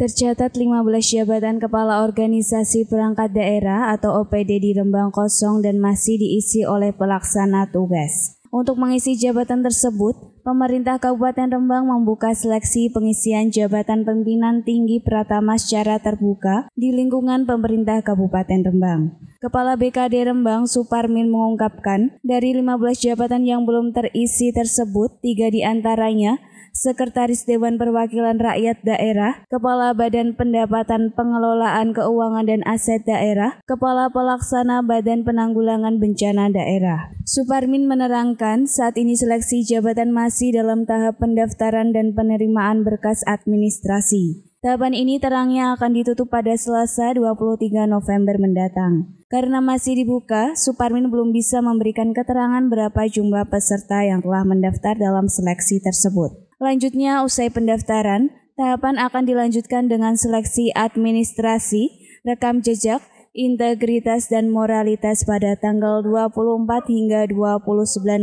Tercatat 15 jabatan kepala organisasi perangkat daerah atau OPD di Rembang kosong dan masih diisi oleh pelaksana tugas. Untuk mengisi jabatan tersebut, pemerintah Kabupaten Rembang membuka seleksi pengisian jabatan pimpinan tinggi Pratama secara terbuka di lingkungan pemerintah Kabupaten Rembang. Kepala BKD Rembang Suparmin mengungkapkan, dari 15 jabatan yang belum terisi tersebut, 3 diantaranya Sekretaris Dewan Perwakilan Rakyat Daerah, Kepala Badan Pendapatan Pengelolaan Keuangan dan Aset Daerah, Kepala Pelaksana Badan Penanggulangan Bencana Daerah. Suparmin menerangkan, saat ini seleksi jabatan masih dalam tahap pendaftaran dan penerimaan berkas administrasi. Tahapan ini terangnya akan ditutup pada Selasa 23 November mendatang. Karena masih dibuka, Suparmin belum bisa memberikan keterangan berapa jumlah peserta yang telah mendaftar dalam seleksi tersebut. Lanjutnya, usai pendaftaran, tahapan akan dilanjutkan dengan seleksi administrasi, rekam jejak, integritas dan moralitas pada tanggal 24 hingga 29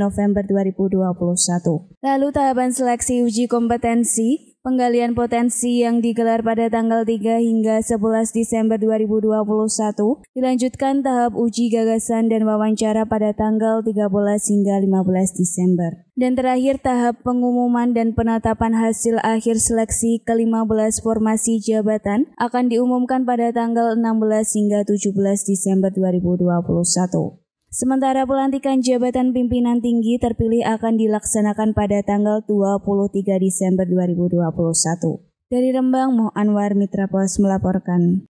November 2021. Lalu tahapan seleksi uji kompetensi, penggalian potensi yang digelar pada tanggal 3 hingga 11 Desember 2021, dilanjutkan tahap uji gagasan dan wawancara pada tanggal 13 hingga 15 Desember. Dan terakhir tahap pengumuman dan penetapan hasil akhir seleksi ke-15 formasi jabatan akan diumumkan pada tanggal 16 hingga 17 Desember 2021. Sementara pelantikan jabatan pimpinan tinggi terpilih akan dilaksanakan pada tanggal 23 Desember 2021. Dari Rembang, Moh Anwar Mitra Pos melaporkan.